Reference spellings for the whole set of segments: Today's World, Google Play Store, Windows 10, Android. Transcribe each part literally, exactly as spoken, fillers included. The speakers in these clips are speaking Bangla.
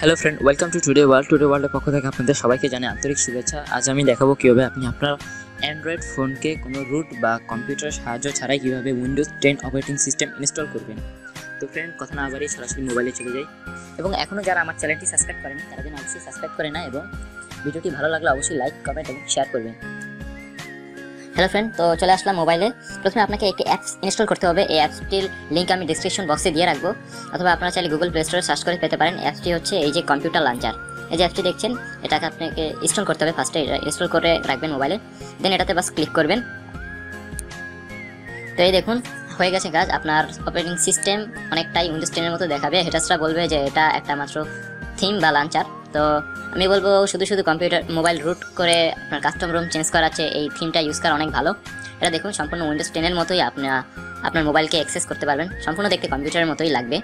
Hello friend welcome to today World Today World के पक्ष अपन सबाई के जाने आंतरिक शुभेच्छा। आज हमें देखो क्यों अपनी अपना एंड्रॉइड फोन के कोनो रूट बा कंप्यूटर सहाज्य छाड़ा क्यों Windows ten operating system install करबें। तो फ्रेंड कथा ना आबादी सरासरि मोबाइले चले जाए और जरा चैनल सबसक्राइब करें तारा जन अवश्य सबसक्राइब करें ना और भिडियोटी भालो लागले अवश्य लाइक कमेंट और शेयर करबें। हेलो फ्रेंड तो चले आसलाम मोबाइले प्रथम आपके एक एप्स इन्स्टल करते हैं। ये एप्सटिर लिंक हमें डिस्क्रिप्शन बक्से दिए रखब अथवा अपना चाहिए गूगल प्ले स्टोरे सर्च कर पे पेन। एप्सटी हे कम्प्यूटर लॉन्चर ये एप्सटी देखें ये आपके इन्स्टल करते हैं। फार्स्टे इन्स्टल कर रखबें मोबाइले दें ये बस क्लिक करबें। तो ये देखो हो गए काज आपनर ऑपरेटिंग सिस्टेम अनेकटाई विंडोज टेन मत देखा हेटार्सरा बोलबे जो ये एक मात्र थीम बा लॉन्चर। तो আমি বলবো শুধু শুধু কম্পিউটার মোবাইল রুট করে আপনার কাস্টম রুম চেঞ্জ করাছে এই থিমটা ইউজ করা অনেক ভালো। এটা দেখুন সম্পূর্ণ উইন্ডোজ টেন এর মতোই আপনি আপনার মোবাইলকে অ্যাক্সেস করতে পারবেন সম্পূর্ণ দেখতে কম্পিউটারের মতোই লাগবে।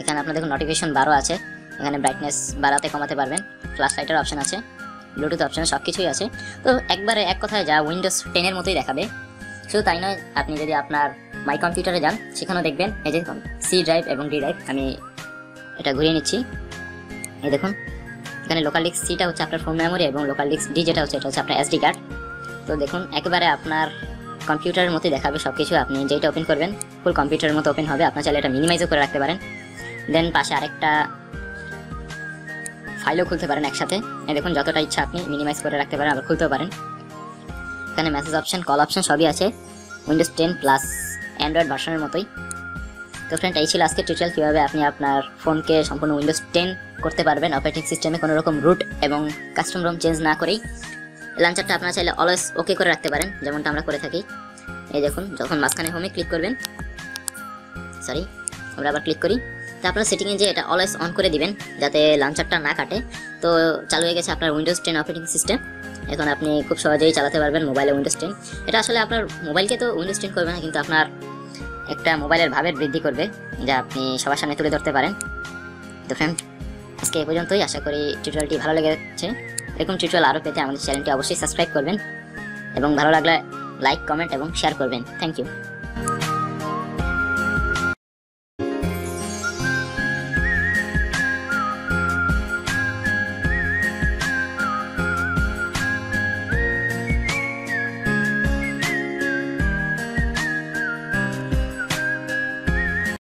এখানে আপনারা দেখুন নোটিফিকেশন বারো আছে এখানে ব্রাইটনেস বাড়াতে কমাতে পারবেন ফ্ল্যাশ লাইটের অপশন আছে ব্লুটুথ অপশন সব কিছুই আছে। তো একবারে এক কথায় যা উইন্ডোজ টেন এর মতোই দেখাবে। শুধু তাই নয় আপনি যদি আপনার মাই কম্পিউটারে যান সেখানেও দেখবেন এই যে সি ড্রাইভ এবং ডি ড্রাইভ আমি এটা ঘুরিয়ে নিচ্ছি। এই দেখুন এখানে লোকাল ডিস্ক সিটা হচ্ছে আপনার ফোন মেমোরি এবং লোকাল ডিস্ক ডি যেটা হচ্ছে এটা হচ্ছে আপনার এসডি কার্ড। তো দেখুন একেবারে আপনার কম্পিউটারের মতোই দেখাবে সব কিছু আপনি যেটা ওপেন করবেন ফুল কম্পিউটারের মতো ওপেন হবে। আপনার চাইলে এটা মিনিমাইজও করে রাখতে পারেন দেন পাশে আরেকটা ফাইলও খুলতে পারেন একসাথে। এই দেখুন যতটা ইচ্ছা আপনি মিনিমাইজ করে রাখতে পারেন আবার খুলতেও পারেন। এখানে মেসেজ অপশন কল অপশন সবই আছে উইন্ডোজ টেন প্লাস অ্যান্ড্রয়েড ভার্সনের মতোই। তো ফ্রেন্ড এই ছিল আজকের টিউটোরিয়াল কীভাবে আপনি আপনার ফোনকে সম্পূর্ণ উইন্ডোজ টেন করতে পারবেন অপারেটিং সিস্টেমে কোনো রকম রুট এবং কাস্টম রোম চেঞ্জ না করেই। লঞ্চারটা আপনারা চাইলে অলওয়েজ ওকে করে রাখতে পারেন যেমনটা আমরা করে থাকি। এই দেখুন যখন মাঝখানে হোমে ক্লিক করবেন সরি আমরা আবার ক্লিক করি তো আপনারা সেটিংয়ে যে এটা অলওয়েজ অন করে দিবেন যাতে লঞ্চারটা না কাটে। তো চালু হয়ে গেছে আপনার উইন্ডোজ টেন অপারেটিং সিস্টেম এখন আপনি খুব সহজেই চালাতে পারবেন মোবাইলে উইন্ডোজ টেন। এটা আসলে আপনার মোবাইলকে তো উইন্ডোজ টেন করবে না কিন্তু আপনার একটা মোবাইলের ভাবের বৃদ্ধি করবে যা আপনি সবার সামনে তুলে ধরতে পারেন। তো ফ্রেন্ড আজকে এই পর্যন্তই আশা করি টিউটোরিয়ালটি ভালো লেগেছে। এরকম টিউটোরিয়াল আরও পেতে আমাদের চ্যানেলটি অবশ্যই সাবস্ক্রাইব করবেন এবং ভালো লাগলে লাইক কমেন্ট এবং শেয়ার করবেন। Thank you.